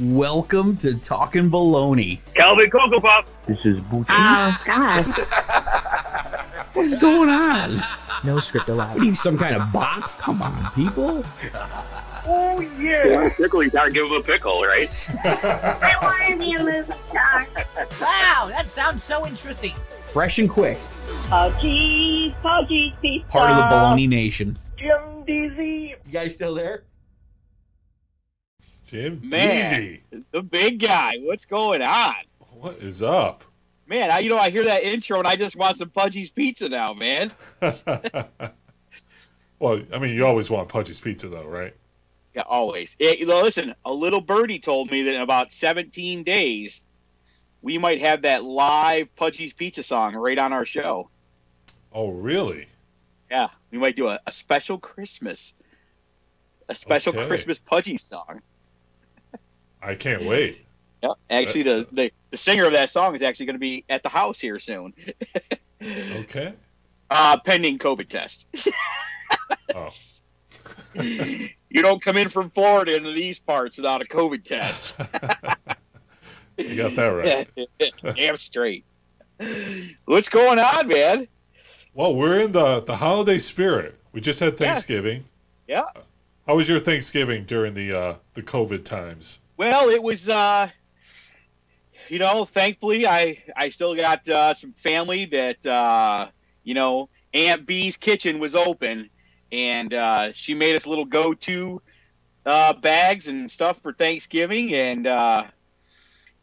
Welcome to Talkin' Baloney. Calvin Coco Pop. This is Bootsy. Oh, gosh. What's going on? No script allowed. What are you, some kind of bot? Come on, people. Oh, yeah. Pickle, you gotta give him a pickle, right? I want to be a movie star. Wow, that sounds so interesting. Fresh and quick. Pudgie's Pizza. Part of the Baloney Nation. Jim Deezy. You guys still there? Jim Deezy. The big guy. What's going on? What is up? Man, I, you know, I hear that intro and I just want some Pudgie's Pizza now, man. Well, I mean, you always want Pudgie's Pizza, though, right? Yeah, always. It, listen, a little birdie told me that in about 17 days, we might have that live Pudgie's Pizza song right on our show. Oh, really? Yeah, we might do a special Christmas, Christmas Pudgie song. I can't wait. Yeah, actually, the singer of that song is actually going to be at the house here soon. Okay. Pending COVID test. Oh. You don't come in from Florida into these parts without a COVID test. You got that right. Damn straight. What's going on, man? Well, we're in the holiday spirit. We just had Thanksgiving. Yeah. How was your Thanksgiving during the COVID times? Well, it was, you know, thankfully I still got some family that, you know, Aunt B's kitchen was open. And she made us little go-to bags and stuff for Thanksgiving. And,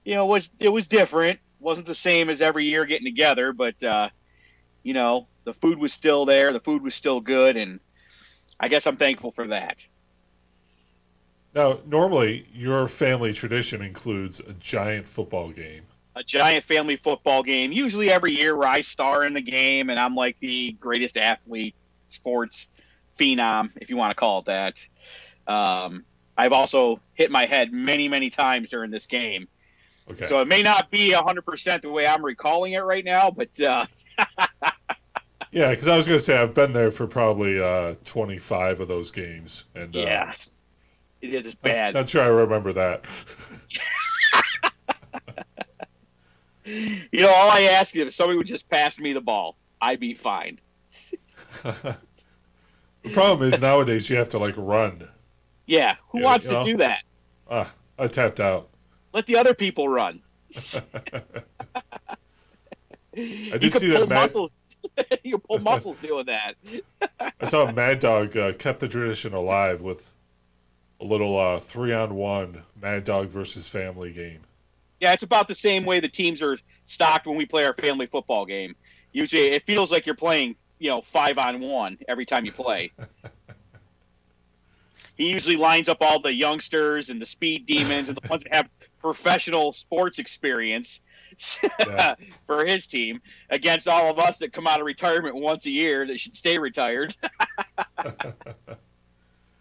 you know, it was different. It wasn't the same as every year getting together. But, you know, the food was still there. The food was still good. And I guess I'm thankful for that. Now, normally your family tradition includes a giant football game. A giant family football game. Usually every year where I star in the game and I'm like the greatest athlete, sports phenom, if you want to call it that. I've also hit my head many, many times during this game. Okay. So it may not be 100% the way I'm recalling it right now, but... Yeah, because I was going to say I've been there for probably 25 of those games. And, yeah, it is bad. I'm not sure I remember that. You know, all I ask is if somebody would just pass me the ball, I'd be fine. The problem is nowadays you have to, like, run. Yeah, who wants to do that? I tapped out. Let the other people run. I did see that muscle. You pull muscles doing that. I saw Mad Dog kept the tradition alive with a little 3-on-1 Mad Dog versus family game. Yeah, it's about the same way the teams are stocked when we play our family football game. Usually it feels like you're playing, you know, 5-on-1 every time you play. He usually lines up all the youngsters and the speed demons and the ones that have professional sports experience for his team against all of us that come out of retirement once a year that should stay retired.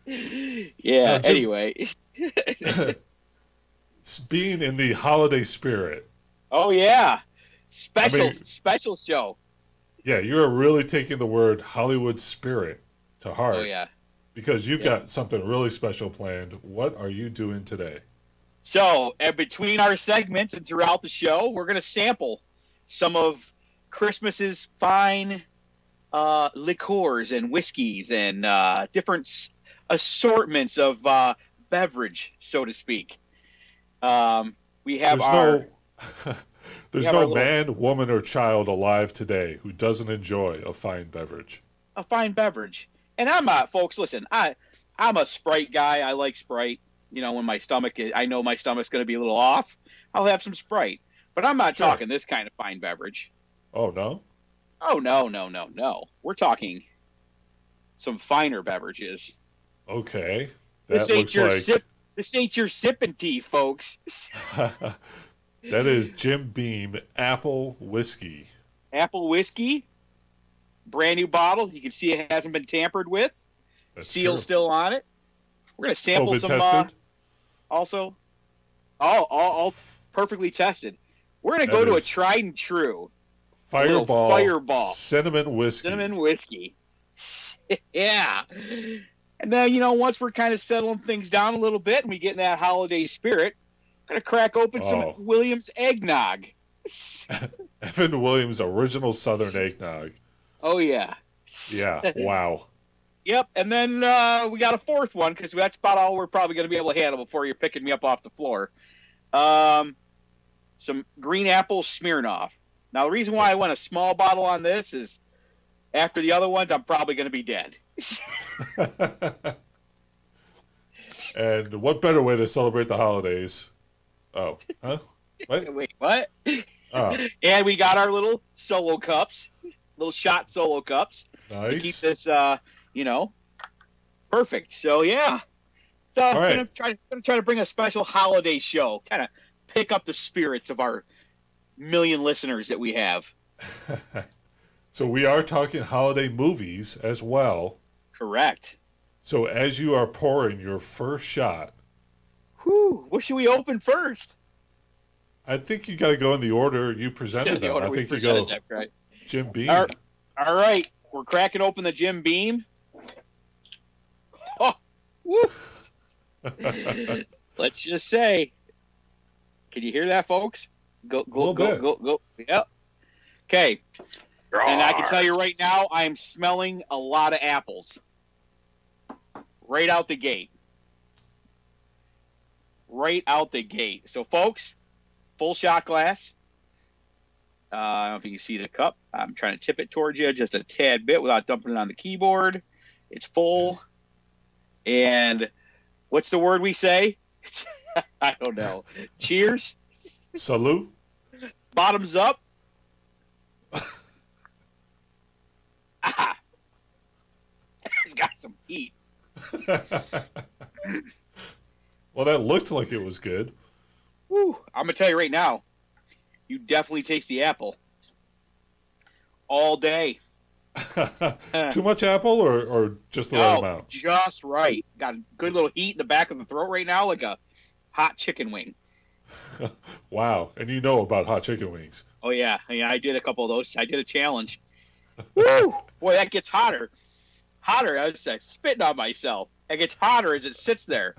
Yeah, anyway. Being in the holiday spirit. Oh, yeah. Special show. Yeah, you're really taking the word Hollywood spirit to heart. Oh, yeah. Because you've got something really special planned. What are you doing today? So, between our segments and throughout the show, we're going to sample some of Christmas's fine liqueurs and whiskeys and different assortments of beverage, so to speak. We have There's no man, woman, or child alive today who doesn't enjoy a fine beverage. A fine beverage. And I'm not, folks, listen, I'm a Sprite guy. I like Sprite. You know, when my stomach is, I know my stomach's going to be a little off, I'll have some Sprite. But I'm not talking this kind of fine beverage. Oh, no? Oh, no, no, no, no. We're talking some finer beverages. Okay. That looks like... this ain't your sipping tea, folks. That is Jim Beam Apple Whiskey. Apple Whiskey. Brand new bottle. You can see it hasn't been tampered with. Seal's still on it. We're going to sample some. Also, all perfectly tested. We're going to go to a tried and true. Fireball. Cinnamon Whiskey. Cinnamon Whiskey. Yeah. And then, you know, once we're kind of settling things down a little bit and we get in that holiday spirit, Gonna crack open some Williams eggnog. Evan Williams original Southern eggnog. Oh yeah. Yeah. Wow. Yep. And then we got a fourth one because that's about all we're probably gonna be able to handle before you're picking me up off the floor. Some green apple Smirnoff. Now the reason why I want a small bottle on this is after the other ones I'm probably gonna be dead. And what better way to celebrate the holidays? Oh, huh? What? Wait, what? Oh. And we got our little solo cups, little shot solo cups. Nice. To keep this, perfect. So, yeah. So I'm going to try to bring a special holiday show, kind of pick up the spirits of our million listeners that we have. So we are talking holiday movies as well. Correct. So as you are pouring your first shot, whew, what should we open first? I think you got to go in the order you presented them. I think you go that, right? Jim Beam. All right. We're cracking open the Jim Beam. Oh, woo. Let's just say, can you hear that, folks? Go, go, go. Yep. Okay. And I can tell you right now, I'm smelling a lot of apples. Right out the gate. Right out the gate. So, folks, full shot glass. I don't know if you can see the cup. I'm trying to tip it towards you just a tad bit without dumping it on the keyboard. It's full. And what's the word we say? I don't know. Cheers. Salute. Bottoms up. Ah. It's got some heat. Well, that looked like it was good. Woo. I'm going to tell you right now, you definitely taste the apple all day. Too much apple or just the right amount? Just right. Got a good little heat in the back of the throat right now like a hot chicken wing. Wow. And you know about hot chicken wings. Oh, yeah. I did a couple of those. I did a challenge. Woo! Boy, that gets hotter. Hotter. I was like, spitting on myself. It gets hotter as it sits there.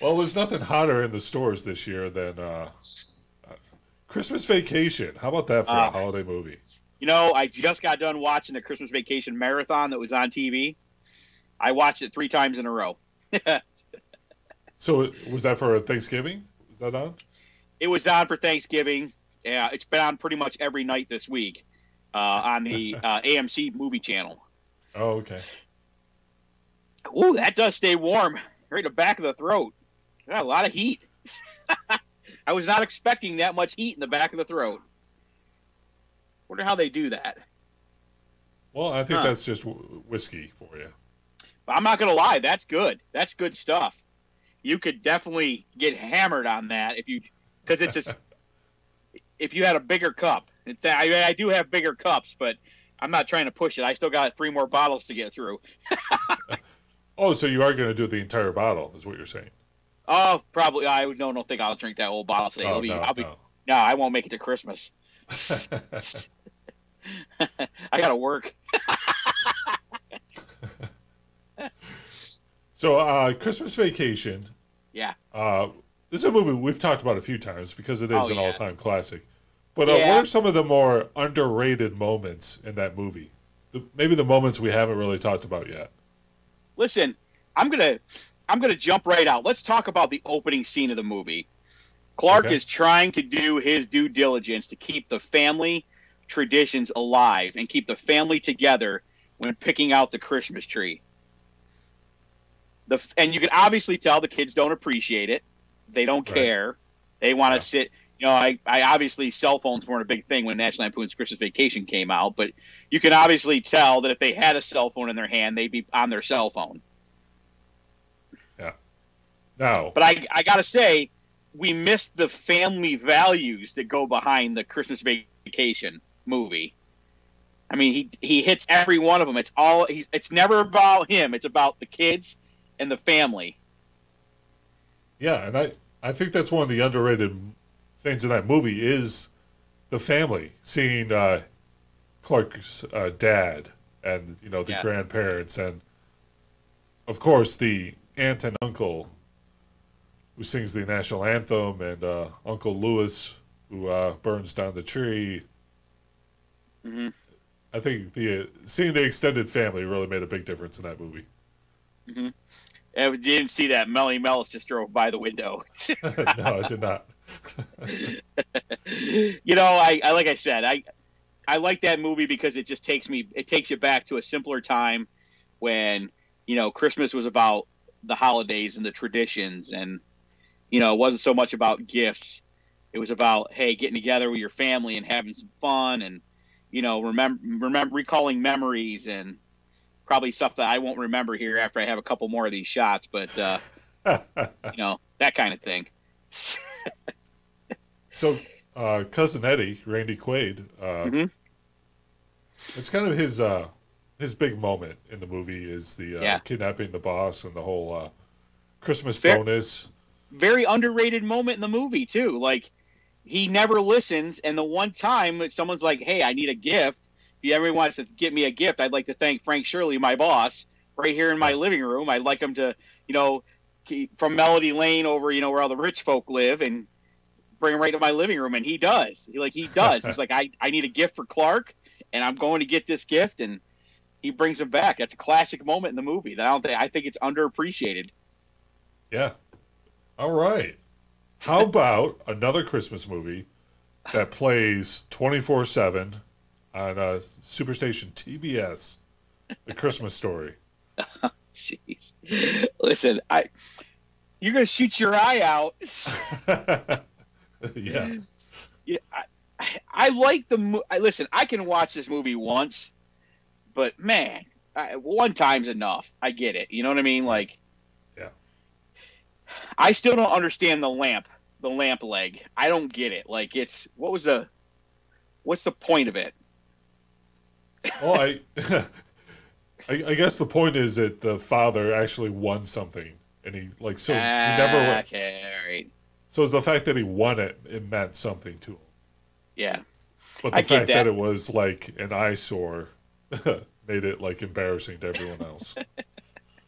Well, there's nothing hotter in the stores this year than Christmas Vacation. How about that for a holiday movie? You know, I just got done watching the Christmas Vacation marathon that was on TV. I watched it 3 times in a row. So was that for Thanksgiving? Was that on? It was on for Thanksgiving. Yeah, it's been on pretty much every night this week on the AMC movie channel. Oh, okay. Ooh, that does stay warm right in the back of the throat. Got a lot of heat. I was not expecting that much heat in the back of the throat. Wonder how they do that. Well, I think that's just whiskey for you. But I'm not going to lie. That's good. That's good stuff. You could definitely get hammered on that because it's just if you had a bigger cup. I do have bigger cups, but I'm not trying to push it. I still got 3 more bottles to get through. Oh, so you are going to do the entire bottle, is what you're saying? Oh, probably. I don't think I'll drink that whole bottle today. No, I won't make it to Christmas. I got to work. So, Christmas Vacation. Yeah. This is a movie we've talked about a few times because it is an all-time classic. But what are some of the more underrated moments in that movie? Maybe the moments we haven't really talked about yet. Listen, I'm gonna jump right out. Let's talk about the opening scene of the movie. Clark is trying to do his due diligence to keep the family traditions alive and keep the family together when picking out the Christmas tree. And you can obviously tell the kids don't appreciate it. They don't care. They want to sit. You know, I obviously cell phones weren't a big thing when National Lampoon's Christmas Vacation came out, but you can obviously tell that if they had a cell phone in their hand, they'd be on their cell phone. Yeah. No. But I got to say, we missed the family values that go behind the Christmas Vacation movie. I mean, he hits every one of them. It's never about him. It's about the kids and the family. Yeah, and I think that's one of the underrated things in that movie is the family, seeing Clark's dad and the grandparents and of course the aunt and uncle who sings the national anthem, and Uncle Lewis, who burns down the tree. Mm-hmm. I think the seeing the extended family really made a big difference in that movie. Mm-hmm. And we didn't see that Melly Mellis just drove by the window. No, I did not. You know, I like I said, I like that movie because it just takes me, it takes you back to a simpler time when, you know, Christmas was about the holidays and the traditions, and, you know, it wasn't so much about gifts. It was about, hey, getting together with your family and having some fun, and, you know, recalling memories, and probably stuff that I won't remember here after I have a couple more of these shots, but, you know, that kind of thing. So, Cousin Eddie, Randy Quaid, it's kind of his big moment in the movie is the kidnapping the boss and the whole Christmas bonus. Very underrated moment in the movie, too. Like, he never listens, and the one time that someone's like, hey, I need a gift, if everyone wants to get me a gift, I'd like to thank Frank Shirley, my boss, right here in my living room. I'd like him to, you know, from Melody Lane over, you know, where all the rich folk live, and bring him right to my living room. And he does. He does. He's like, I need a gift for Clark, and I'm going to get this gift. And he brings him back. That's a classic moment in the movie that I think it's underappreciated. Yeah. All right. How about another Christmas movie that plays 24/7 on Superstation TBS, A Christmas Story? Jeez. Listen, you're going to shoot your eye out. Yeah. Yeah, I like the movie. Listen, I can watch this movie once, but, man, one time's enough. I get it. You know what I mean? Like, yeah. I still don't understand the lamp leg. I don't get it. Like, it's, what's the point of it? Well, I guess the point is that the father actually won something, and he like so he never won. Okay, all right. So it's the fact that he won it, it meant something to him. Yeah, but the fact that it was like an eyesore made it like embarrassing to everyone else.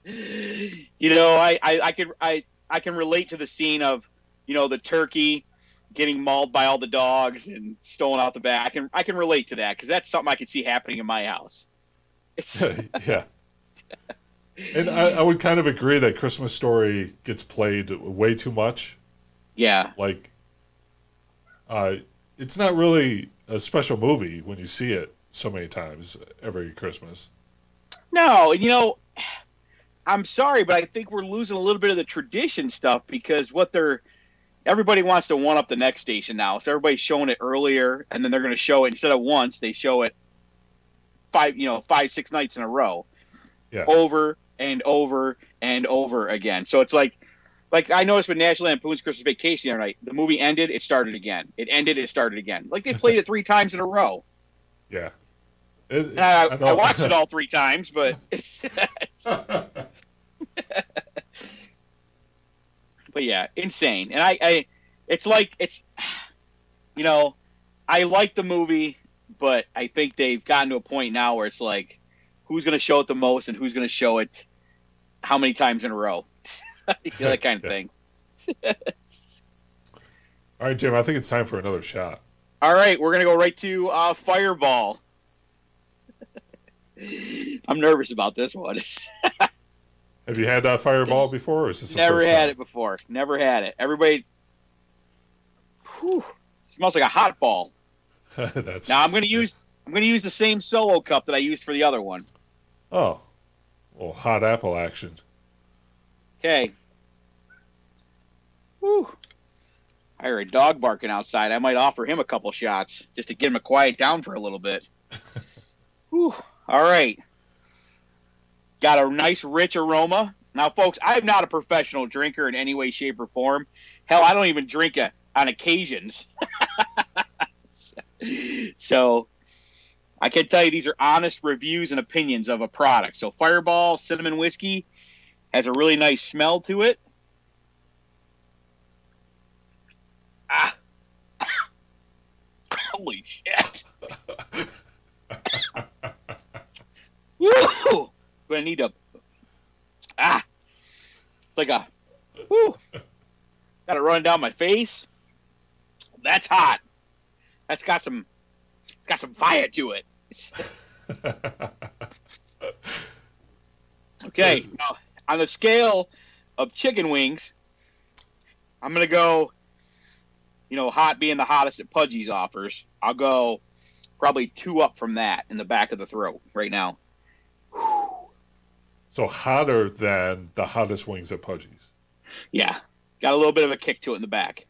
You know, I can relate to the scene of, you know, the turkey getting mauled by all the dogs and stolen out the back. I can relate to that because that's something I could see happening in my house. Yeah. And I would kind of agree that Christmas Story gets played way too much. Yeah. Like, it's not really a special movie when you see it so many times every Christmas. No, you know, I'm sorry, but I think we're losing a little bit of the tradition stuff because everybody wants to one-up the next station now. So everybody's showing it earlier, and then they're going to show it instead of once. They show it five, six nights in a row, yeah, over and over and over again. So it's like I noticed with National Lampoon's Christmas Vacation the other night, the movie ended, it started again. It ended, it started again. Like they played it 3 times in a row. Yeah. And I watched it all 3 times, but. But yeah, insane. And you know, I like the movie, but I think they've gotten to a point now where it's like, who's going to show it the most and who's going to show it how many times in a row? You know, that kind of thing. All right, Jim, I think it's time for another shot. All right, we're going to go right to Fireball. I'm nervous about this one. Have you had Fireball before? Or is this never had time? It before. Never had it. Everybody, whew, smells like a hot ball. That's... Now I'm gonna use the same solo cup that I used for the other one. Oh, well, hot apple action. Okay. Whew. I hear a dog barking outside. I might offer him a couple shots just to get him to quiet down for a little bit. Whew. All right. Got a nice, rich aroma. Now, folks, I'm not a professional drinker in any way, shape, or form. Hell, I don't even drink on occasions. So I can tell you these are honest reviews and opinions of a product. So Fireball Cinnamon Whiskey has a really nice smell to it. Ah. Holy shit. Woo! I need a. Ah, it's like a. Woo! Got it running down my face. That's hot. That's got some. It's got some fire to it. Okay, now, on the scale of chicken wings, I'm gonna go. You know, hot being the hottest at Pudgie's offers, I'll go probably 2 up from that in the back of the throat right now. So hotter than the hottest wings at Pudgie's. Yeah, got a little bit of a kick to it in the back.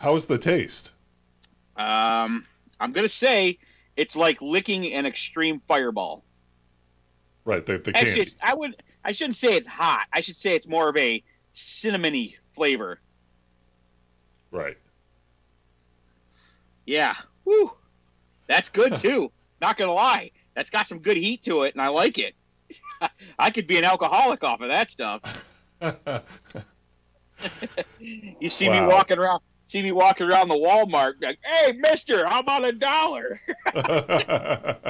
How's the taste? I'm gonna say it's like licking an extreme Fireball. Right, the candy. Actually, I shouldn't say it's hot. I should say it's more of a cinnamony flavor. Right. Yeah. Woo. That's good too. Not gonna lie, that's got some good heat to it, and I like it. I could be an alcoholic off of that stuff. You see me walking around. See me walking around the Walmart, like, "Hey, mister, how about $1?" I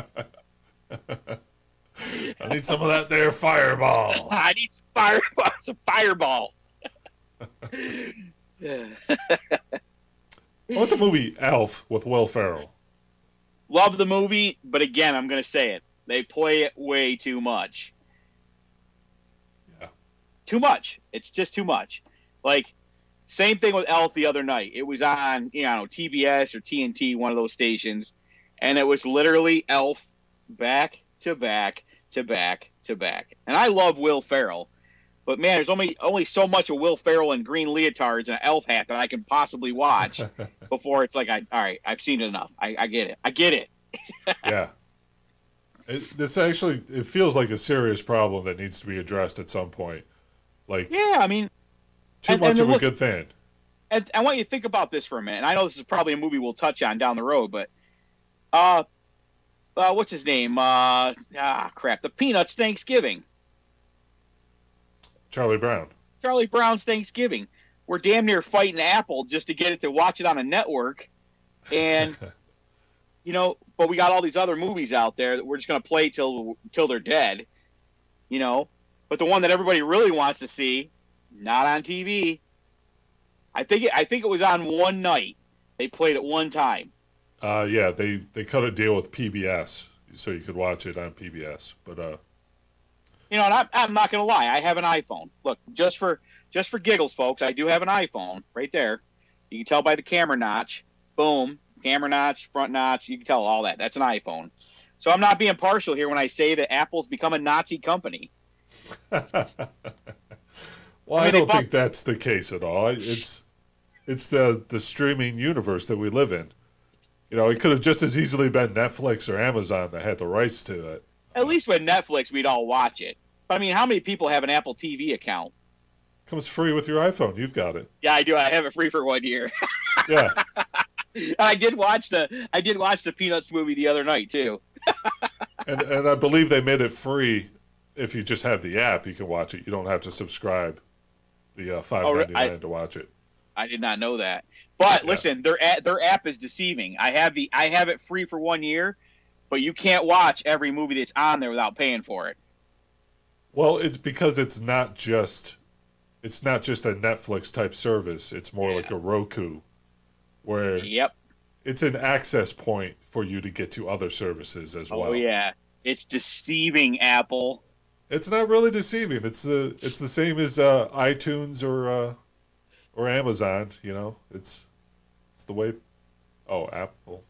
need some of that there Fireball. I need some Fireball. Some Fireball. What the movie Elf with Will Ferrell? Love the movie, but again, I'm going to say it. They play it way too much. Yeah. Too much. It's just too much. Like, same thing with Elf the other night. It was on, you know, TBS or TNT, one of those stations, and it was literally Elf back to back to back to back. And I love Will Ferrell. But, man, there's only so much of Will Ferrell in green leotards and an elf hat that I can possibly watch before it's like, all right, I've seen it enough. I get it. I get it. Yeah. This actually, it feels like a serious problem that needs to be addressed at some point. Like, yeah, I mean. Too much of a good thing. And I want you to think about this for a minute. And I know this is probably a movie we'll touch on down the road, but what's his name? The Peanuts Thanksgiving. Charlie Brown. Charlie Brown's Thanksgiving. We're damn near fighting Apple just to get it to watch it on a network. And, you know, but we got all these other movies out there that we're just going to play till they're dead, you know. But the one that everybody really wants to see, not on TV. I think it was on one night. They played it one time. Yeah, they cut a deal with PBS so you could watch it on PBS. But, you know, and I'm not going to lie. I have an iPhone. Look, just for giggles, folks, I do have an iPhone right there. You can tell by the camera notch. Boom. Camera notch, front notch. You can tell all that. That's an iPhone. So I'm not being partial here when I say that Apple's become a Nazi company. Well, I don't think that's the case at all. It's the streaming universe that we live in. You know, it could have just as easily been Netflix or Amazon that had the rights to it. At least with Netflix, we'd all watch it. But, I mean, how many people have an Apple TV account? Comes free with your iPhone. You've got it. Yeah, I do. I have it free for 1 year. Yeah. I did watch the Peanuts movie the other night too. and I believe they made it free. If you just have the app, you can watch it. You don't have to subscribe the $5.99 to watch it. I did not know that. But yeah. Listen, their app is deceiving. I have it free for 1 year. But you can't watch every movie that's on there without paying for it. Well, it's because it's not just a Netflix type service. It's more like a Roku, where it's an access point for you to get to other services as well. Oh yeah, it's deceiving Apple. It's not really deceiving. It's the same as iTunes or Amazon. You know, it's the way. Oh, Apple.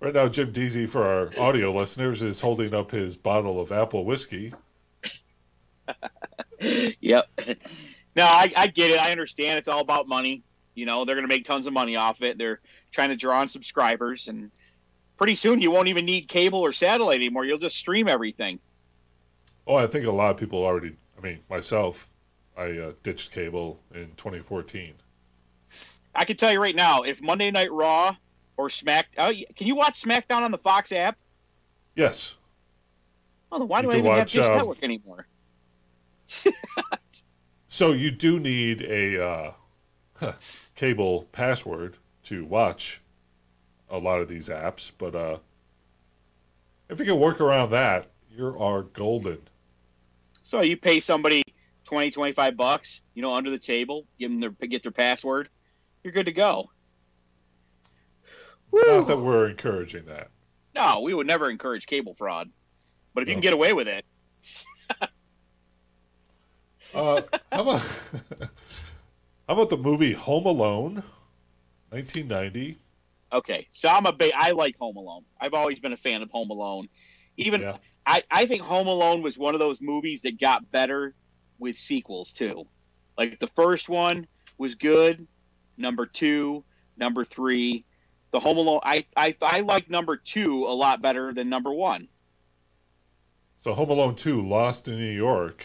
Right now, Jim Deezy, for our audio listeners, is holding up his bottle of apple whiskey. Yep. No, I get it. I understand it's all about money. You know, they're going to make tons of money off it. They're trying to draw on subscribers, and pretty soon you won't even need cable or satellite anymore. You'll just stream everything. Oh, I think a lot of people already, I mean, myself, I ditched cable in 2014. I can tell you right now, if Monday Night Raw... Or can you watch SmackDown on the Fox app? Yes. Well, then why do I even have Dish Network anymore? So you do need a cable password to watch a lot of these apps, but if you can work around that, you are golden. So you pay somebody $20, $25, you know, under the table, give them get their password, you're good to go. Woo. Not that we're encouraging that. No, we would never encourage cable fraud. But if you can get away with it. How about the movie Home Alone, 1990? Okay, so I like Home Alone. I've always been a fan of Home Alone. I think Home Alone was one of those movies that got better with sequels too. Like the first one was good, number two, number three. The Home Alone, I like number two a lot better than number one. So Home Alone 2, Lost in New York.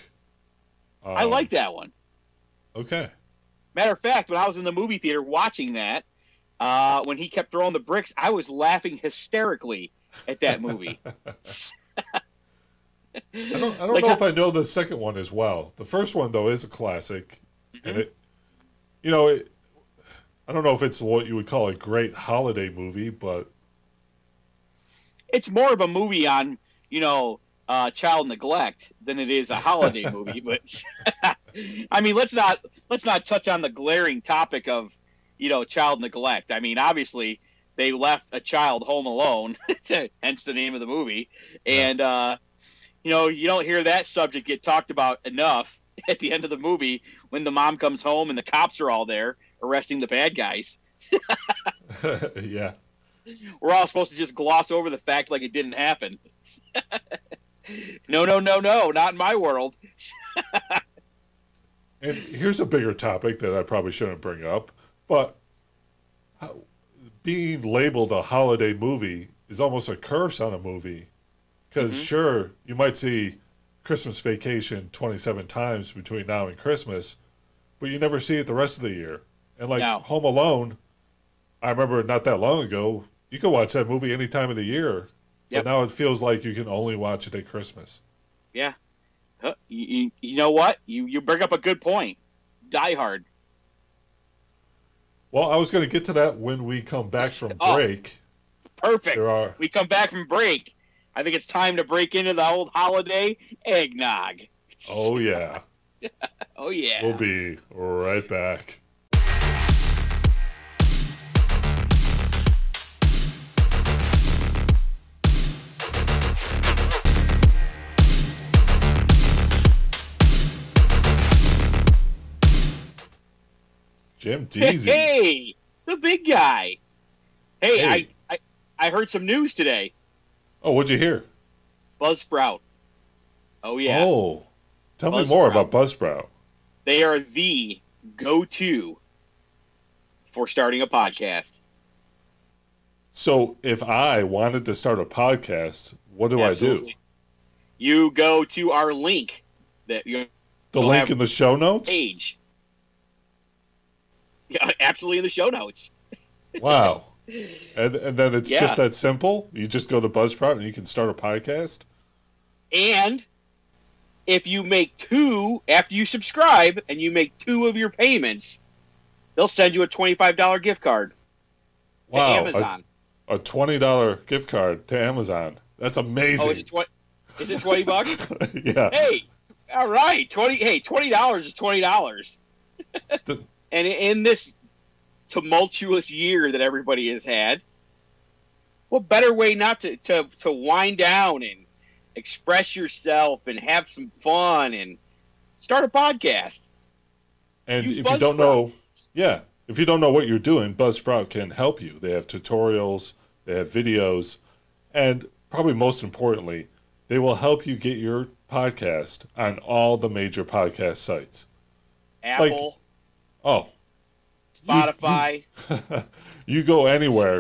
I like that one. Okay. Matter of fact, when I was in the movie theater watching that, when he kept throwing the bricks, I was laughing hysterically at that movie. I don't know if I know the second one as well. The first one, though, is a classic. Mm-hmm. And I don't know if it's what you would call a great holiday movie, but it's more of a movie on, child neglect than it is a holiday movie. But I mean, let's not touch on the glaring topic of, child neglect. I mean, obviously they left a child home alone, hence the name of the movie. And, you don't hear that subject get talked about enough at the end of the movie when the mom comes home and the cops are all there arresting the bad guys. Yeah. We're all supposed to just gloss over the fact like it didn't happen. No, not in my world. And here's a bigger topic that I probably shouldn't bring up, but being labeled a holiday movie is almost a curse on a movie. Because sure, you might see Christmas Vacation 27 times between now and Christmas, but you never see it the rest of the year. And Home Alone, I remember not that long ago, you could watch that movie any time of the year. Yep. But now it feels like you can only watch it at Christmas. Yeah. You know what? You bring up a good point. Die Hard. Well, I was going to get to that when we come back from break. Perfect. We come back from break. I think it's time to break into the old holiday eggnog. Oh, yeah. Oh, yeah. We'll be right back. Jim Deezy. Hey, the big guy. Hey. I heard some news today. Oh, what'd you hear? Buzzsprout. Oh, yeah. Oh, tell me more about Buzzsprout. They are the go-to for starting a podcast. So if I wanted to start a podcast, what do I do? You go to our link. The link in the show notes? Page. Yeah, absolutely in the show notes. Wow. And then it's just that simple? You just go to Buzzsprout and you can start a podcast? And if you make two, after you subscribe and you make two of your payments, they'll send you a $25 gift card to Amazon. A $20 gift card to Amazon. That's amazing. Oh, is it 20 bucks? Yeah. Hey, all right. $20 is $20. And in this tumultuous year that everybody has had, what better way not to wind down and express yourself and have some fun and start a podcast? And if you don't know what you're doing, Buzzsprout can help you. They have tutorials, they have videos, and probably most importantly, they will help you get your podcast on all the major podcast sites. Apple. Spotify. You go anywhere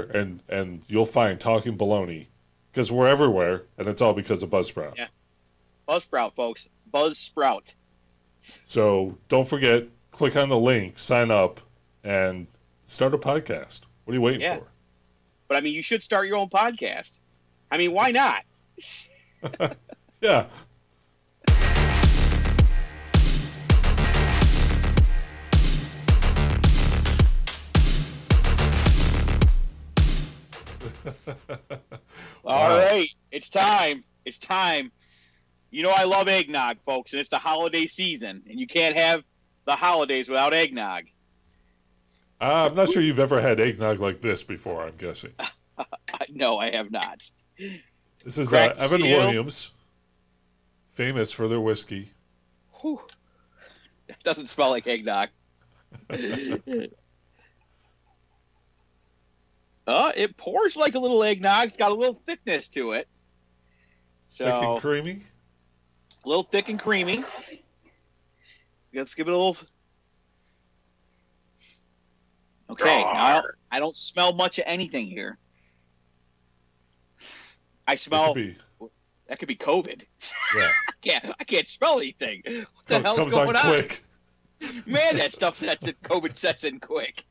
and you'll find Talkin' Baloney, because we're everywhere, and it's all because of Buzzsprout. Yeah, Buzzsprout, folks. Buzzsprout. So don't forget, click on the link, sign up, and start a podcast. What are you waiting for? But I mean, you should start your own podcast. I mean, why not? Yeah. All right, it's time. It's time You know I love eggnog, folks, and it's the holiday season, and you can't have the holidays without eggnog. I'm not sure you've ever had eggnog like this before, I'm guessing. No, I have not. This is Evan Williams, famous for their whiskey. Whew. It doesn't smell like eggnog. It pours like a little eggnog. It's got a little thickness to it. So, thick and creamy? A little thick and creamy. Let's give it a little... Okay, now I don't smell much of anything here. I smell... That could be COVID. Yeah. I can't smell anything. What the hell's going on? Quick. Man, that stuff sets in. COVID sets in quick.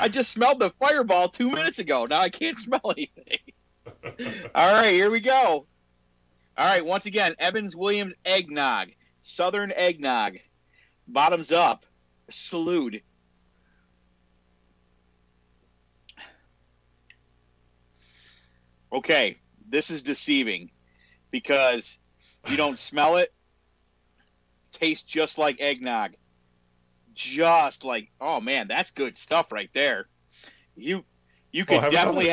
I just smelled the Fireball 2 minutes ago. Now I can't smell anything. All right, here we go. All right, once again, Evan Williams Eggnog, Southern Eggnog, bottoms up, salute. Okay, this is deceiving because you don't smell it. Tastes just like eggnog. Just like, oh man, that's good stuff right there. You could definitely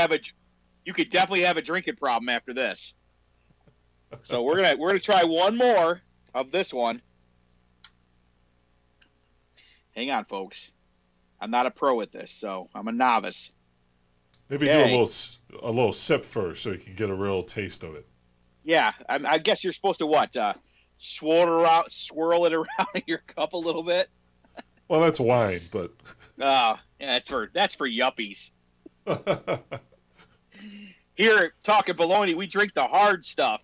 have a drinking problem after this. So we're gonna try one more of this one. Hang on, folks. I'm not a pro at this, so I'm a novice. Maybe do a little sip first, so you can get a real taste of it. Yeah, I guess you're supposed to swirl it around in your cup a little bit. Well, that's wine, but yeah, that's for yuppies. Here at Talkin' Baloney, we drink the hard stuff.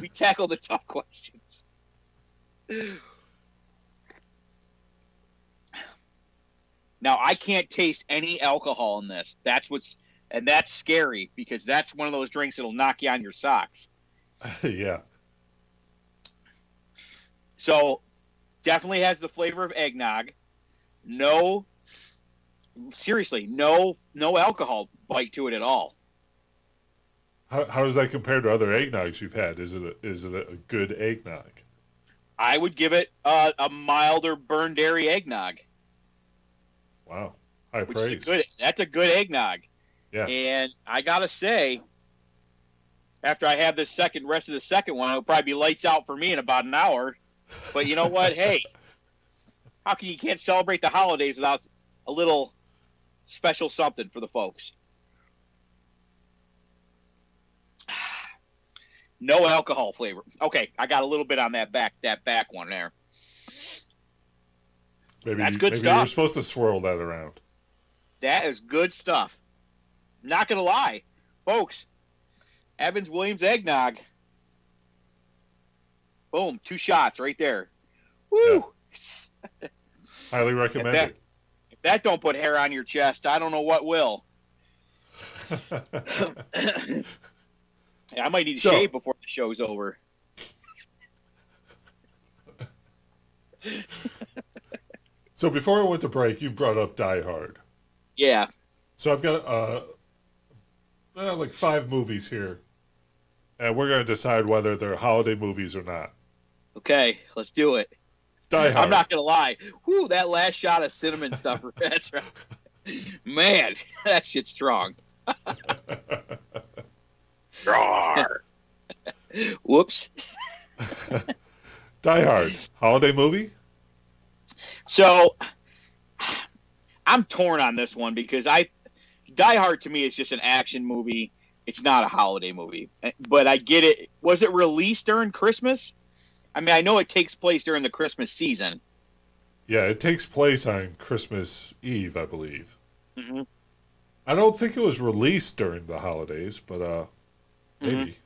We tackle the tough questions. Now, I can't taste any alcohol in this. That's scary because that's one of those drinks that'll knock you on your socks. Yeah. So, definitely has the flavor of eggnog. No, seriously, no alcohol bite to it at all. How does that compare to other eggnogs you've had? Is it a good eggnog? I would give it a milder Burn Dairy eggnog. Wow, high praise. That's a good eggnog. Yeah. And I gotta say, after I have this rest of the second one, it'll probably be lights out for me in about an hour. But you know what? Hey, how can you can't celebrate the holidays without a little special something for the folks? No alcohol flavor. Okay, I got a little bit on that back one there. Maybe that's good stuff. You're supposed to swirl that around. That is good stuff. Not gonna lie, folks. Evan Williams Eggnog. Boom, 2 shots right there. Woo! Yeah. Highly recommended. If that don't put hair on your chest, I don't know what will. I might need to shave before the show's over. So before I went to break, you brought up Die Hard. Yeah. So I've got like 5 movies here, and we're going to decide whether they're holiday movies or not. Okay, let's do it. Die Hard. I'm not going to lie. Whew, that last shot of cinnamon stuff. That's right. Man, that shit's strong. Whoops. Die Hard, holiday movie? So I'm torn on this one because Die Hard to me is just an action movie. It's not a holiday movie, but I get it. Was it released during Christmas? I mean, I know it takes place during the Christmas season. Yeah, it takes place on Christmas Eve, I believe. Mm-hmm. I don't think it was released during the holidays, but maybe.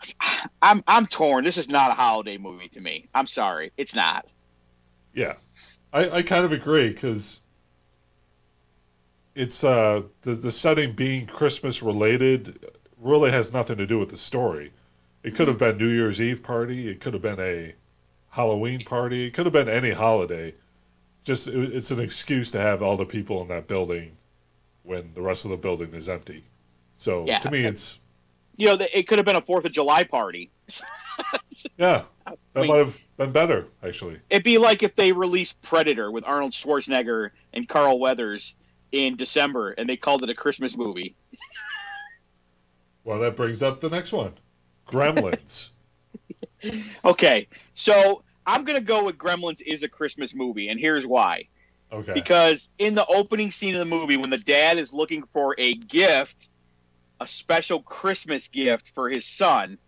Mm-hmm. I'm torn. This is not a holiday movie to me. I'm sorry, it's not. Yeah, I kind of agree because it's the setting being Christmas related really has nothing to do with the story. It could have been New Year's Eve party. It could have been a Halloween party. It could have been any holiday. Just it's an excuse to have all the people in that building when the rest of the building is empty. So yeah, to me, it's, you know, it could have been a 4th of July party. Yeah, that might have been better, actually. It'd be like if they released Predator with Arnold Schwarzenegger and Carl Weathers in December, and they called it a Christmas movie. Well, that brings up the next one, Gremlins. Okay, so I'm going to go with Gremlins is a Christmas movie, and here's why. Okay. Because in the opening scene of the movie, when the dad is looking for a gift, a special Christmas gift for his son,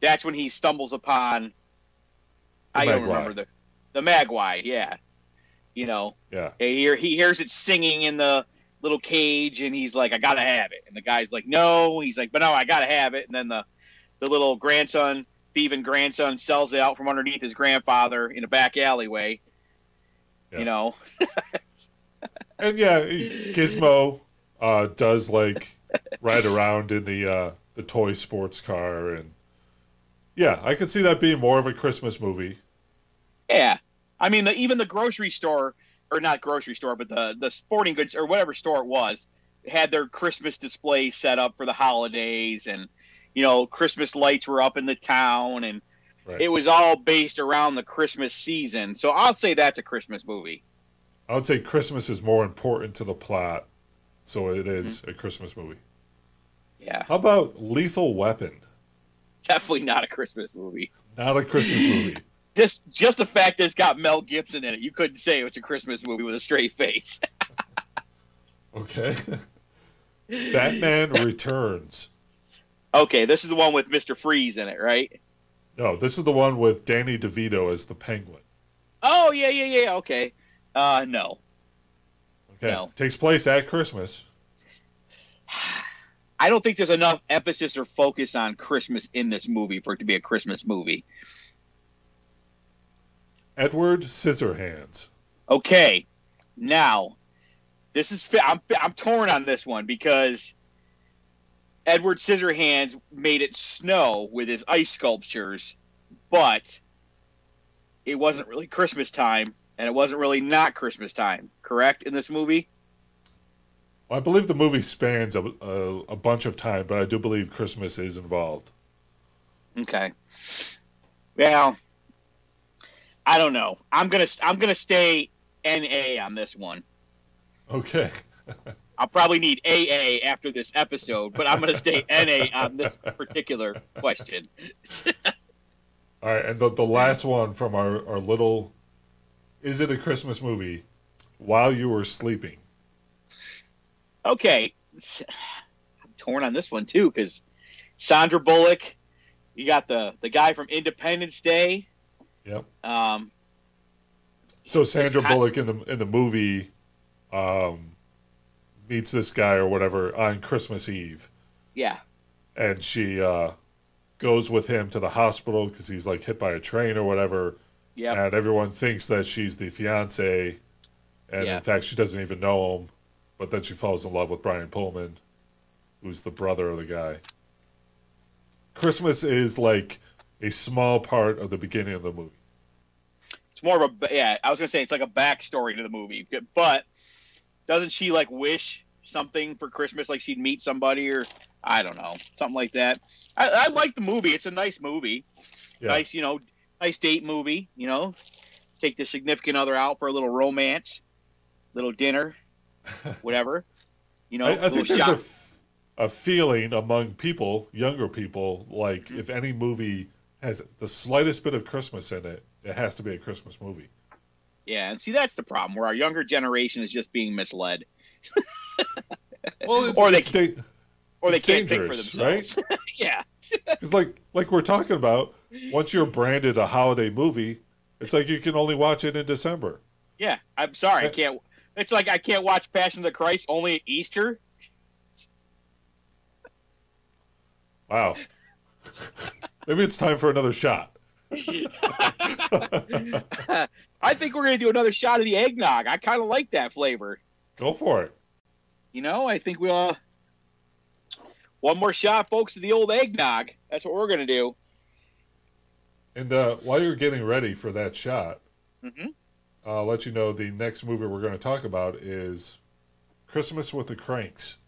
that's when he stumbles upon, the Magpie, yeah. You know, yeah. He hears it singing in the little cage, and he's like, I got to have it. And the guy's like, no. He's like, but no, I got to have it. And then the little grandson, thieving grandson, sells it out from underneath his grandfather in a back alleyway. Yeah. You know. And yeah, Gizmo does like ride around in the toy sports car, and yeah, I could see that being more of a Christmas movie. Yeah, I mean, even the grocery store, or not grocery store, but the sporting goods or whatever store it was, had their Christmas display set up for the holidays, and you know, Christmas lights were up in the town, and right, it was all based around the Christmas season. So I'll say that's a Christmas movie. I would say Christmas is more important to the plot, so it is a Christmas movie. Yeah. How about Lethal Weapon? Definitely not a Christmas movie. Not a Christmas movie. Just the fact that it's got Mel Gibson in it, you couldn't say it's a Christmas movie with a straight face. Okay. Batman Returns. Okay, this is the one with Mr. Freeze in it, right? No, this is the one with Danny DeVito as the Penguin. Oh, yeah, okay. No. Okay, no. Takes place at Christmas. I don't think there's enough emphasis or focus on Christmas in this movie for it to be a Christmas movie. Edward Scissorhands. Okay, now, this is I'm torn on this one because Edward Scissorhands made it snow with his ice sculptures, but it wasn't really Christmas time, and it wasn't really not Christmas time, correct, in this movie? Well, I believe the movie spans a bunch of time, but I do believe Christmas is involved. Okay. Well, I don't know. I'm gonna stay NA on this one. Okay. I'll probably need AA after this episode, but I'm going to stay NA on this particular question. All right, and the last one from our little, is it a Christmas movie? While You Were Sleeping. Okay. I'm torn on this one, too, because Sandra Bullock, you got the guy from Independence Day. Yep. So Sandra Bullock in the movie meets this guy or whatever on Christmas Eve. Yeah. And she goes with him to the hospital because he's like hit by a train or whatever. Yeah. And everyone thinks that she's the fiance. And in fact, she doesn't even know him. But then she falls in love with Brian Pullman, who's the brother of the guy. Christmas is like a small part of the beginning of the movie. It's more of a, yeah, I was going to say it's like a backstory to the movie. But doesn't she like wish something for Christmas? Like she'd meet somebody or I don't know, something like that. I like the movie. It's a nice movie. Yeah. Nice, you know, nice date movie, you know, take the significant other out for a little romance, little dinner, whatever, you know. I think there's a feeling among people, younger people, like if any movie has the slightest bit of Christmas in it, it has to be a Christmas movie. Yeah, and see, that's the problem, where our younger generation is just being misled. Well, it's dangerous, think for themselves, right? Yeah. Because like we're talking about, once you're branded a holiday movie, it's like you can only watch it in December. Yeah, I'm sorry, I can't. It's like I can't watch Passion of the Christ only at Easter. Wow. Maybe it's time for another shot. I think we're going to do another shot of the eggnog. I kind of like that flavor. Go for it. You know, I think we'll one more shot, folks, of the old eggnog. That's what we're going to do. And while you're getting ready for that shot, I'll let you know the next movie we're going to talk about is Christmas with the Cranks.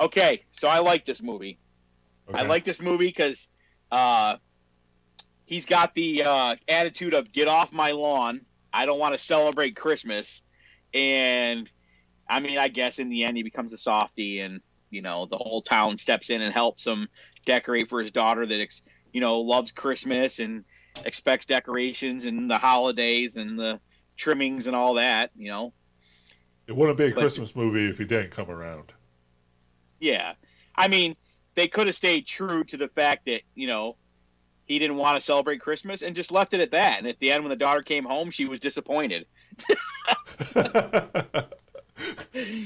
Okay, so I like this movie. Okay. I like this movie because he's got the attitude of get off my lawn. I don't want to celebrate Christmas. And, I mean, I guess in the end he becomes a softie and, you know, the whole town steps in and helps him decorate for his daughter that, you know, loves Christmas and expects decorations and the holidays and the trimmings and all that, you know. It wouldn't be a Christmas movie if he didn't come around. Yeah. I mean, they could have stayed true to the fact that, you know, he didn't want to celebrate Christmas and just left it at that. And at the end, when the daughter came home, she was disappointed. That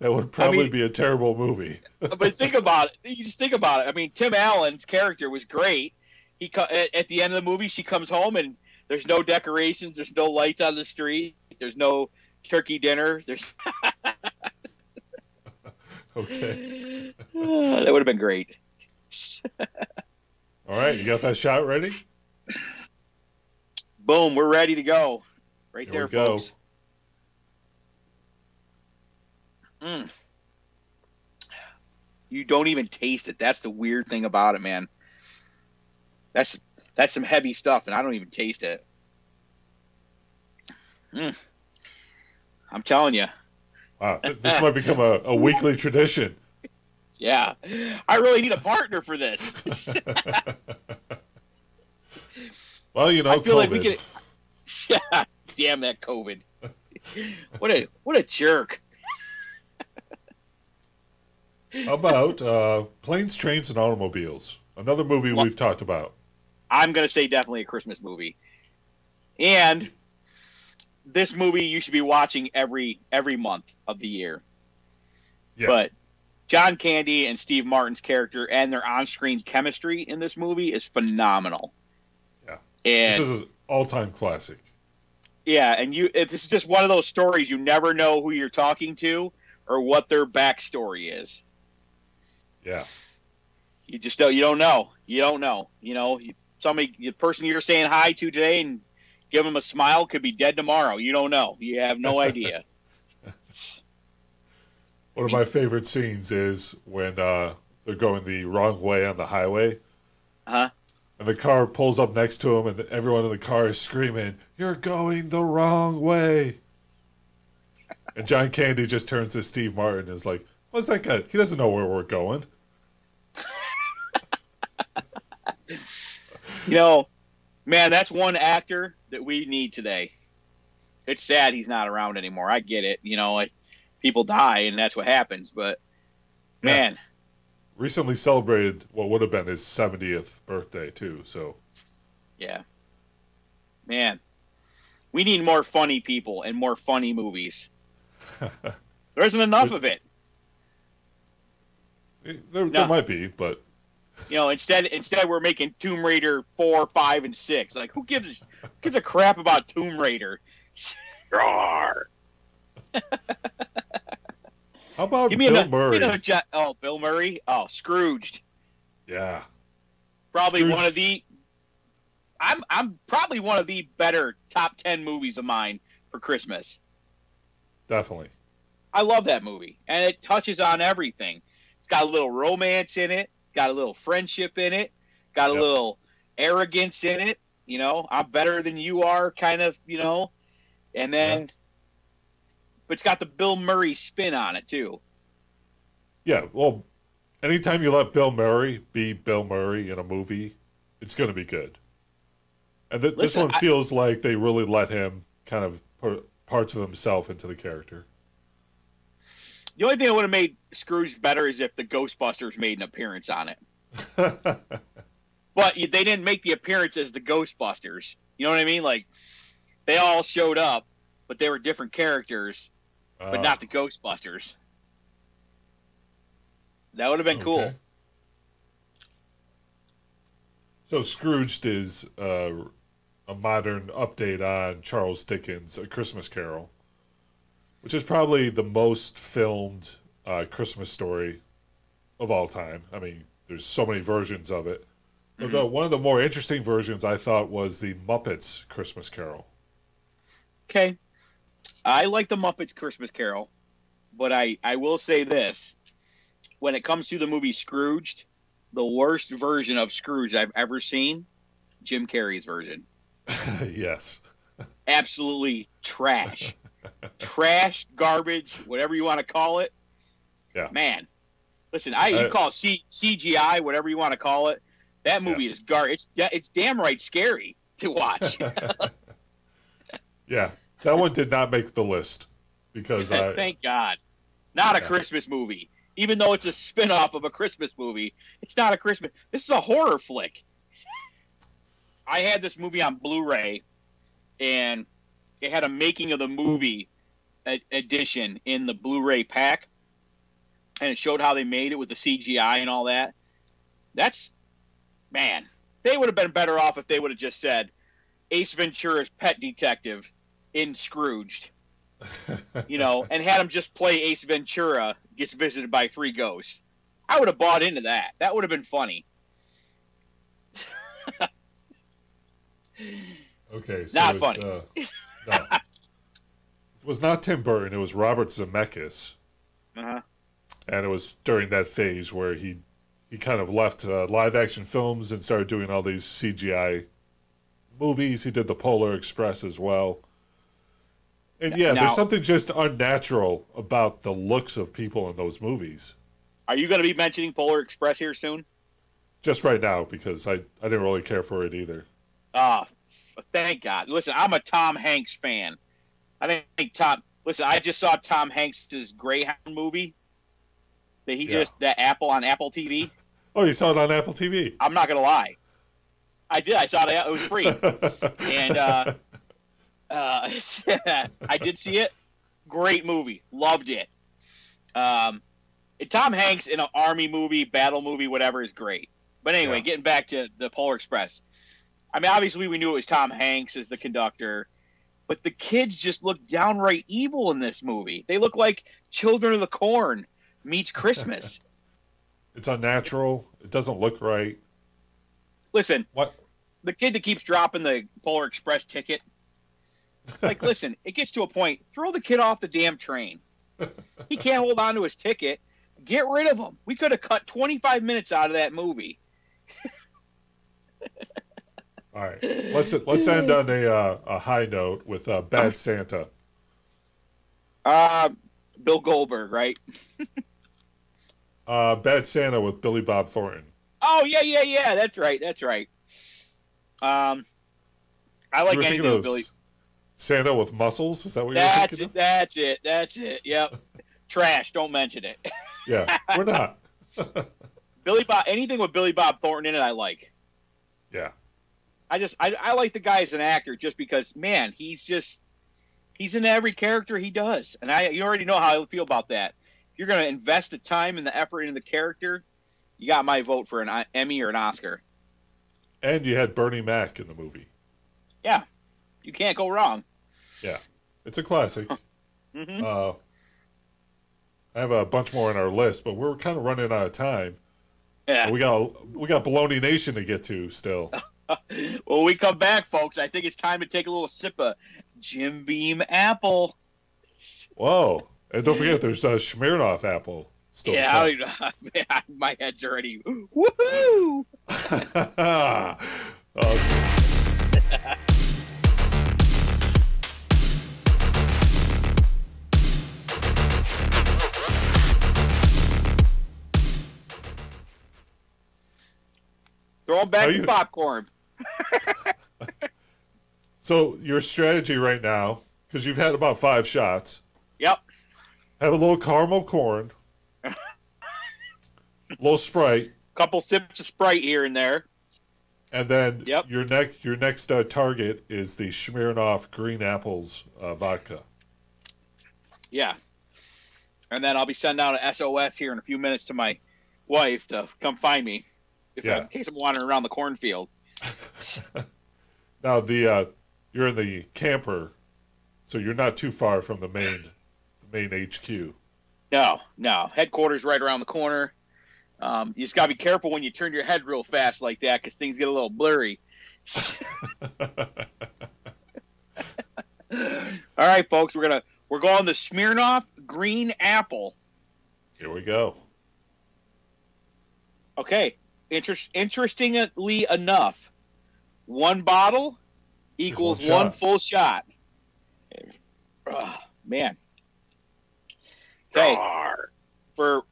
would probably be a terrible movie. But think about it. You just think about it. I mean, Tim Allen's character was great. He at the end of the movie, she comes home and there's no decorations. There's no lights on the street. There's no turkey dinner. There's okay. That would have been great. All right, you got that shot ready? Boom, we're ready to go. Right there, folks. Mm. You don't even taste it. That's the weird thing about it, man. That's some heavy stuff, and I don't even taste it. Mm. I'm telling you. Wow, this might become a weekly tradition. Yeah, I really need a partner for this. Well, you know, I feel COVID. Like we could. Yeah, damn that COVID! What a jerk! How about Planes, Trains, and Automobiles? Another movie we've talked about. I'm gonna say definitely a Christmas movie, and this movie you should be watching every month of the year. Yeah. But John Candy and Steve Martin's character and their on-screen chemistry in this movie is phenomenal. Yeah, and this is an all-time classic. Yeah, and this is just one of those stories you never know who you're talking to or what their backstory is. Yeah, you just don't. You don't know. You don't know. You know, the person you're saying hi to today and give them a smile could be dead tomorrow. You don't know. You have no idea. One of my favorite scenes is when they're going the wrong way on the highway. Uh-huh. And the car pulls up next to them, and everyone in the car is screaming, "You're going the wrong way." And John Candy just turns to Steve Martin and is like, "What's that guy? He doesn't know where we're going." You know, man, that's one actor that we need today. It's sad he's not around anymore. I get it. You know, like, people die, and that's what happens. But, man. Yeah. Recently celebrated what would have been his 70th birthday, too. So, yeah. Man. We need more funny people and more funny movies. There isn't enough of it. There might be, but... You know, instead we're making Tomb Raider 4, 5, and 6. Like, who gives a crap about Tomb Raider? How about Bill Murray? Bill Murray. Oh, Scrooged. Yeah. Probably Scrooged. I'm probably one of the better top 10 movies of mine for Christmas. Definitely. I love that movie, and it touches on everything. It's got a little romance in it, got a little friendship in it, got a little arrogance in it, you know, I'm better than you are kind of, you know. And then but it's got the Bill Murray spin on it, too. Yeah, well, anytime you let Bill Murray be Bill Murray in a movie, it's going to be good. And this one feels like they really let him kind of put parts of himself into the character. The only thing that would have made Scrooge better is if the Ghostbusters made an appearance on it. But they didn't make the appearance as the Ghostbusters. You know what I mean? Like, they all showed up, but they were different characters, but not the Ghostbusters. That would have been cool. So Scrooged is a modern update on Charles Dickens' A Christmas Carol, which is probably the most filmed Christmas story of all time. I mean, there's so many versions of it. Mm-hmm. But one of the more interesting versions, I thought, was the Muppets Christmas Carol. Okay. I like the Muppets Christmas Carol, but I will say this. when it comes to the movie Scrooged, the worst version of Scrooge I've ever seen, Jim Carrey's version. Yes. Absolutely trash. Trash, garbage, whatever you want to call it. Yeah. Man, listen, you call CGI, whatever you want to call it. That movie is garbage. It's damn right scary to watch. Yeah. That one did not make the list because thank God. Not a Christmas movie. Even though it's a spin-off of a Christmas movie, it's not a Christmas. This is a horror flick. I had this movie on Blu-ray, and it had a making of the movie edition in the Blu-ray pack, and it showed how they made it with the CGI and all that. That's, man, they would have been better off if they would have just said Ace Ventura's Pet Detective in Scrooged, you know, and had him just play Ace Ventura gets visited by three ghosts. I would have bought into that. That would have been funny. Okay, so not funny. No. It was not Tim Burton. It was Robert Zemeckis, and it was during that phase where he kind of left live action films and started doing all these CGI movies. He did the Polar Express as well, and yeah, now, there's something just unnatural about the looks of people in those movies. Are you going to be mentioning Polar Express here soon? Just right now, because I didn't really care for it either. Oh, thank God. Listen, I'm a Tom Hanks fan. I think listen, I just saw Tom Hanks' Greyhound movie that he that on Apple TV. Oh, you saw it on Apple TV? I'm not going to lie. I did. I saw it. It was free. And I did see it. Great movie. Loved it. Tom Hanks in an army movie, battle movie, whatever is great. But anyway, getting back to the Polar Express. I mean, obviously we knew it was Tom Hanks as the conductor, but the kids just look downright evil in this movie. They look like Children of the Corn meets Christmas. It's unnatural. It doesn't look right. Listen, the kid that keeps dropping the Polar Express ticket, like, listen, it gets to a point, throw the kid off the damn train. He can't hold on to his ticket. Get rid of him. We could have cut 25 minutes out of that movie. All right, let's end on a high note with Bad Santa. Bill Goldberg, right? Bad Santa with Billy Bob Thornton. Oh yeah. That's right, I like anything with Billy. Santa with muscles. Is that what you're thinking of? That's it. Yep. Trash. Don't mention it. Yeah, we're not. Billy Bob. Anything with Billy Bob Thornton in it, I like. Yeah. I like the guy as an actor just because, man, he's in every character he does. And you already know how I feel about that. If you're going to invest the time and the effort into the character, you got my vote for an Emmy or an Oscar. And you had Bernie Mac in the movie. Yeah. You can't go wrong. Yeah. It's a classic. I have a bunch more on our list, but we're kind of running out of time. Yeah. We got Baloney Nation to get to still. When we come back, folks, I think it's time to take a little sip of Jim Beam Apple. Whoa. And don't forget, there's a Smirnoff apple. Still my head's already, woohoo! Awesome. Throw them back the popcorn. So your strategy right now, because you've had about 5 shots. Yep. Have a little caramel corn. A little Sprite. Couple sips of Sprite here and there. And then your next target is the Smirnoff Green Apples vodka. Yeah. And then I'll be sending out an SOS here in a few minutes to my wife to come find me. In case I'm wandering around the cornfield. Now you're in the camper, so you're not too far from the main HQ. No, headquarters right around the corner. You just gotta be careful when you turn your head real fast like that, because things get a little blurry. All right, folks, we're going the Smirnoff Green Apple. Here we go. Okay. Interestingly enough, one bottle equals one full shot. Oh, man. Okay. For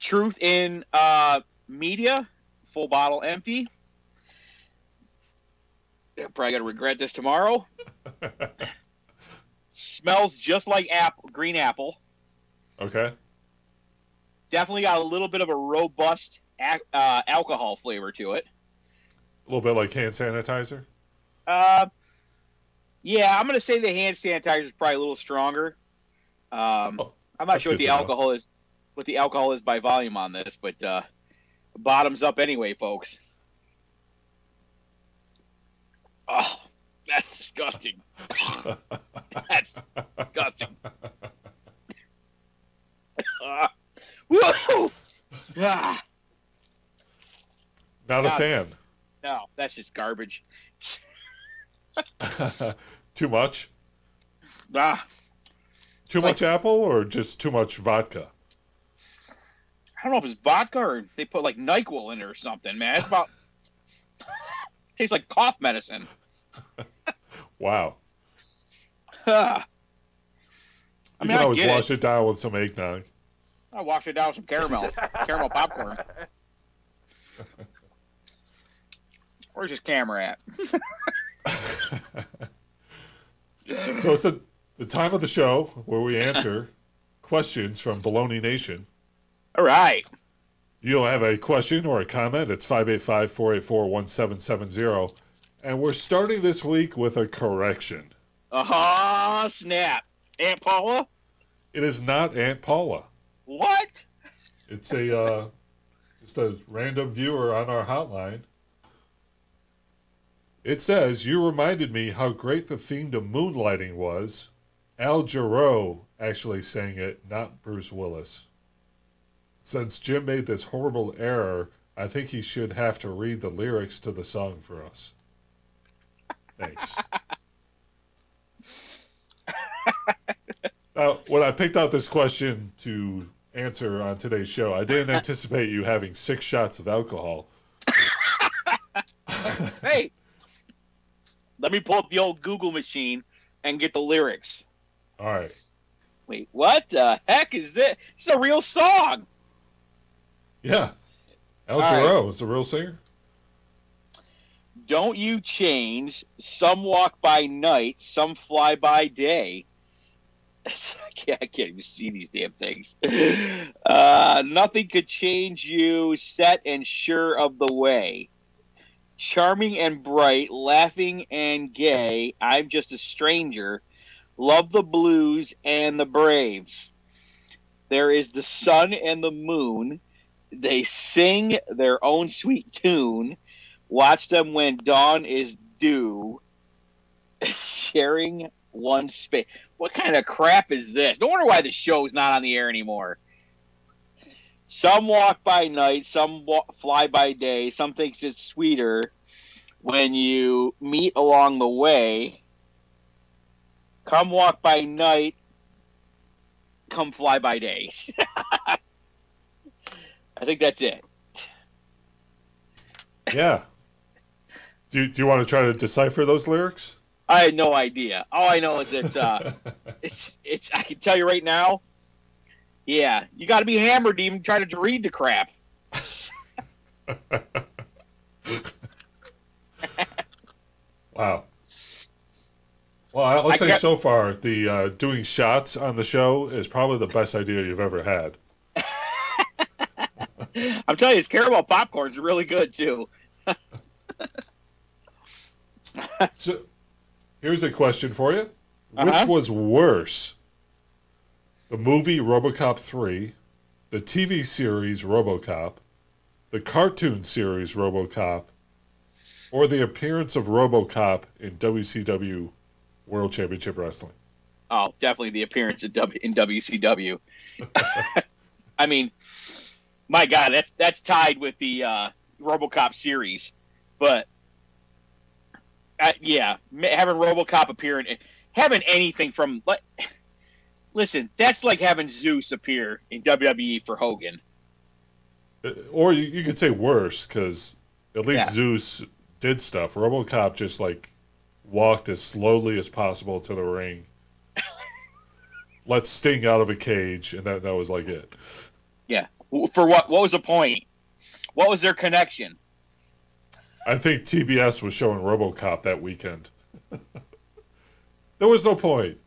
truth in media, full bottle empty. They're probably going to regret this tomorrow. Smells just like green apple. Okay. Definitely got a little bit of a robust alcohol flavor to it. A little bit like hand sanitizer? Yeah, I'm going to say the hand sanitizer is probably a little stronger. I'm not sure what the alcohol is, by volume on this, but bottoms up anyway, folks. Oh, that's disgusting. That's disgusting. Woo! Ah. Not a fan. No, that's just garbage. Too much? Too much apple or just too much vodka? I don't know if it's vodka or they put like NyQuil in it or something, man. It's about... tastes like cough medicine. Wow. You can always wash it down with some eggnog. I wash it down with some caramel, caramel popcorn. Where's his camera at? So it's the time of the show where we answer questions from Baloney Nation. All right. You'll have a question or a comment. It's 585-484-1770. And we're starting this week with a correction. Aha, snap. Aunt Paula? It is not Aunt Paula. What? It's a just a random viewer on our hotline. It says, you reminded me how great the theme to Moonlighting was. Al Jarreau actually sang it, not Bruce Willis. Since Jim made this horrible error, I think he should have to read the lyrics to the song for us. Thanks. Now, when I picked out this question to answer on today's show, I didn't anticipate you having 6 shots of alcohol. Hey, let me pull up the old Google machine and get the lyrics. All right. Wait, what the heck is this? It's a real song. Yeah. Al Jarreau is the real singer. Don't you change? Some walk by night, some fly by day. I can't even see these damn things. Nothing could change you, set and sure of the way. Charming and bright, laughing and gay, I'm just a stranger. Love the blues and the Braves. There is the sun and the moon. They sing their own sweet tune. Watch them when dawn is due. Sharing one space. What kind of crap is this? No wonder why the show's not on the air anymore. Some walk by night, some fly by day. Some thinks it's sweeter when you meet along the way. Come walk by night, come fly by day. I think that's it. Yeah. Do you want to try to decipher those lyrics? I had no idea. All I know is that it's. I can tell you right now. Yeah, you got to be hammered to even try to read the crap. Wow. Well, let's say so far the doing shots on the show is probably the best idea you've ever had. I'm telling you, this caramel popcorn's really good too. So, here's a question for you: which was worse, the movie RoboCop 3, the TV series RoboCop, the cartoon series RoboCop, or the appearance of RoboCop in WCW? World Championship Wrestling. Oh, definitely the appearance in WCW. I mean, my God, that's tied with the RoboCop series. But yeah, having RoboCop appear in having anything from listen, that's like having Zeus appear in WWE for Hogan. Or you could say worse, because at least Zeus did stuff. RoboCop just, like, walked as slowly as possible to the ring, let Sting out of a cage, and that was, like, it. Yeah. For what? What was the point? What was their connection? I think TBS was showing RoboCop that weekend. There was no point.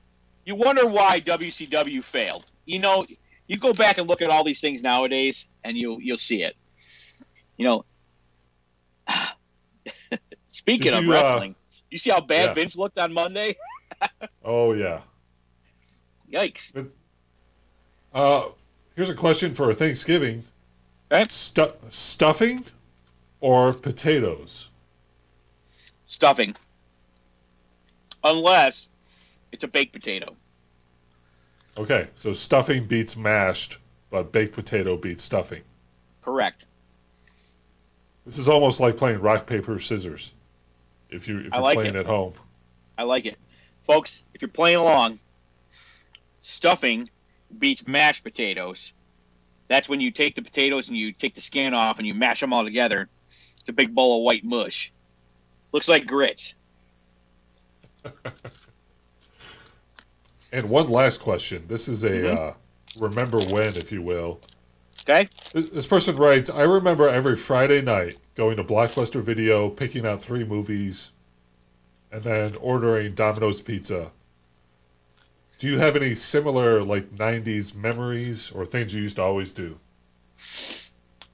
You wonder why WCW failed. You know, you go back and look at all these things nowadays, and you'll see it. You know, speaking of wrestling, you see how bad Vince looked on Monday? Oh, yeah. Yikes. Here's a question for Thanksgiving. Stuffing or potatoes? Stuffing. Unless it's a baked potato. Okay, so stuffing beats mashed, but baked potato beats stuffing. Correct. This is almost like playing rock, paper, scissors. If you're like playing at home. I like it. Folks, if you're playing along, stuffing beats mashed potatoes. That's when you take the potatoes and you take the skin off and you mash them all together. It's a big bowl of white mush. Looks like grits. And one last question. This is a remember when, if you will. Okay. This person writes, I remember every Friday night going to Blockbuster Video, picking out 3 movies, and then ordering Domino's Pizza. Do you have any similar, like, 90s memories or things you used to always do?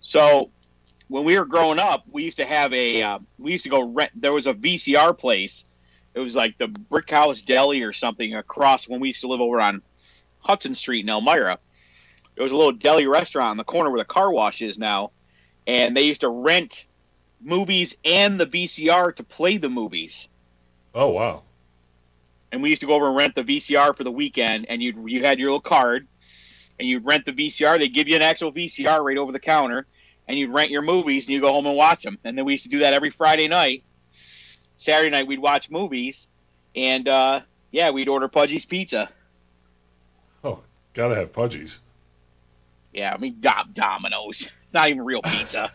So when we were growing up, we used to have a we used to go rent. There was a VCR place. It was like the Brick House Deli or something across when we used to live over on Hudson Street in Elmira. There was a little deli restaurant on the corner where the car wash is now. And they used to rent movies and the VCR to play the movies. Oh, wow. And we used to go over and rent the VCR for the weekend, and you had your little card, and you'd rent the VCR. They'd give you an actual VCR right over the counter, and you'd rent your movies, and you'd go home and watch them. And then we used to do that every Friday night. Saturday night, we'd watch movies, and, yeah, we'd order Pudgie's Pizza. Oh, gotta have Pudgie's. Yeah, I mean, Domino's. It's not even real pizza.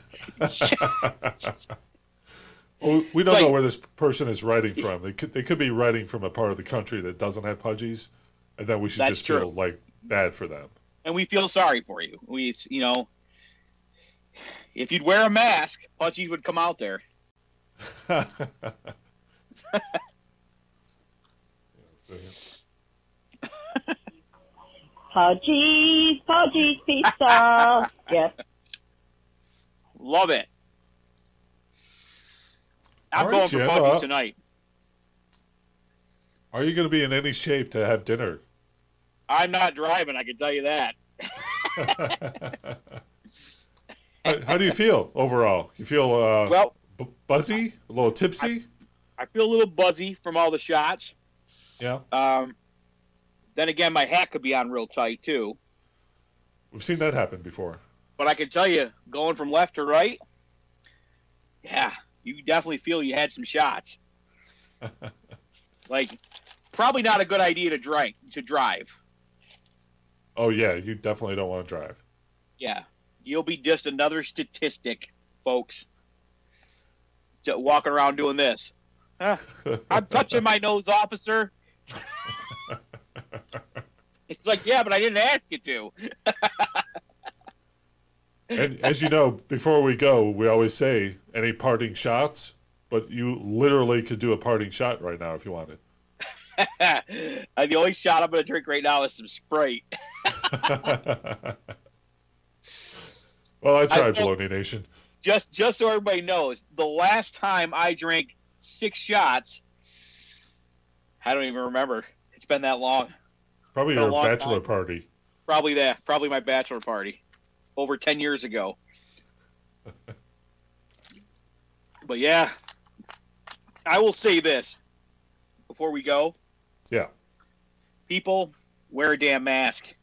Well, we don't know where this person is writing from. They could be writing from a part of the country that doesn't have Pudgies, and then we should just feel like bad for them. And we feel sorry for you. You know, if you'd wear a mask, Pudgie would come out there. Pudgie's Pizza. Yes. Love it. I'm going for Pudgie's tonight. Are you going to be in any shape to have dinner? I'm not driving, I can tell you that. How do you feel overall? You feel well, buzzy? A little tipsy? I feel a little buzzy from all the shots. Yeah. Then again, my hat could be on real tight, too. We've seen that happen before. But I can tell you, going from left to right, yeah. You definitely feel you had some shots. Like, probably not a good idea to drive. Oh, yeah. You definitely don't want to drive. Yeah. You'll be just another statistic, folks, walking around doing this. Huh? I'm touching my nose, officer. It's like, yeah, but I didn't ask you to. And as you know, before we go, we always say any parting shots, but you literally could do a parting shot right now if you wanted. The only shot I'm going to drink right now is some Sprite. Well, I tried Baloney Nation. Just so everybody knows, the last time I drank 6 shots, I don't even remember. It's been that long. Probably your bachelor party. Probably that. Probably my bachelor party. Over 10 years ago. But yeah, I will say this before we go. Yeah. People, wear a damn mask.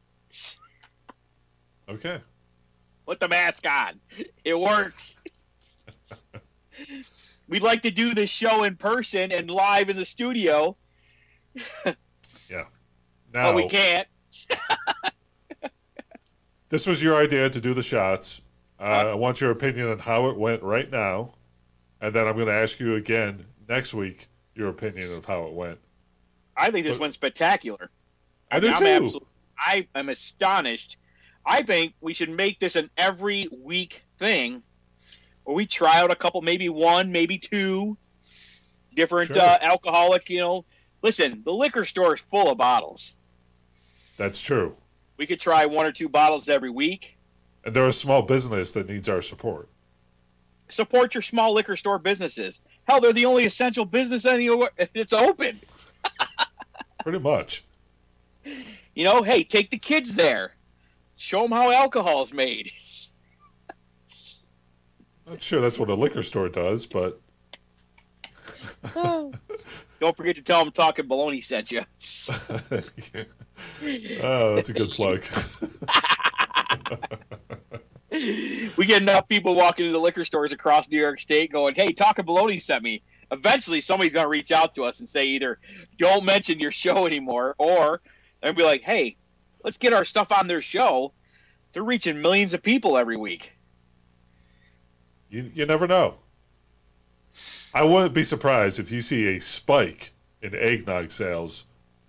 Okay. Put the mask on. It works. We'd like to do this show in person and live in the studio. Yeah. Now, but we can't. This was your idea to do the shots. I want your opinion on how it went right now, and then I'm going to ask you again next week your opinion of how it went. I think this went spectacular. I do too. I am astonished. I think we should make this an every week thing, where we try out a couple, maybe one, maybe two different alcoholic. You know, listen, the liquor store is full of bottles. That's true. We could try one or two bottles every week. And they're a small business that needs our support. Support your small liquor store businesses. Hell, they're the only essential business anywhere that's open. Pretty much. You know, hey, take the kids there. Show them how alcohol's made. Not sure that's what a liquor store does, but... Don't forget to tell them Talkin' Baloney sent you. Yeah. Oh, that's a good plug. We get enough people walking into the liquor stores across New York State going, hey, Talkin' Baloney sent me. Eventually, somebody's going to reach out to us and say either, don't mention your show anymore, or they'll be like, hey, let's get our stuff on their show. They're reaching millions of people every week. You never know. I wouldn't be surprised if you see a spike in eggnog sales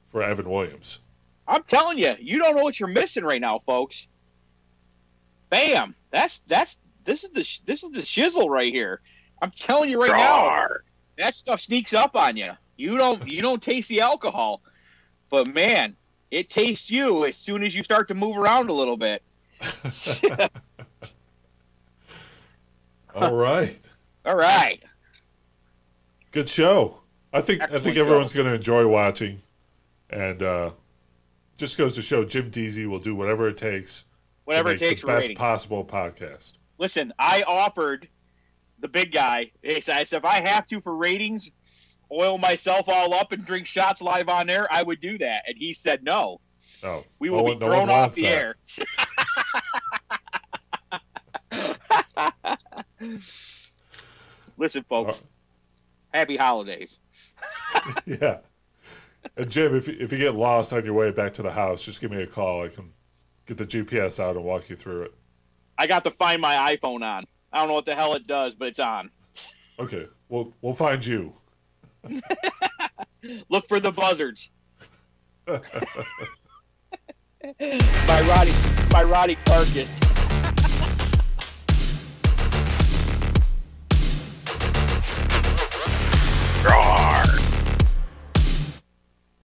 for Evan Williams. I'm telling you, you don't know what you're missing right now, folks. Bam! This is the shizzle right here. I'm telling you right now, that stuff sneaks up on you. You don't taste the alcohol, but man, it tastes you as soon as you start to move around a little bit. All right. Good show. I think everyone's going to enjoy watching, and just goes to show Jim Deezy will do whatever it takes. Whatever it takes, the best possible podcast. Listen, I offered the big guy. I said, if I have to for ratings, oil myself all up and drink shots live on air, I would do that. And he said no. Oh, we will be thrown off the air. Listen, folks. Happy holidays. Yeah. And Jim, if you get lost on your way back to the house, just give me a call. I can get the GPS out and walk you through it. I got to find my iPhone on. I don't know what the hell it does, but it's on. Okay. We'll find you. Look for the buzzards. By Roddy Carcass.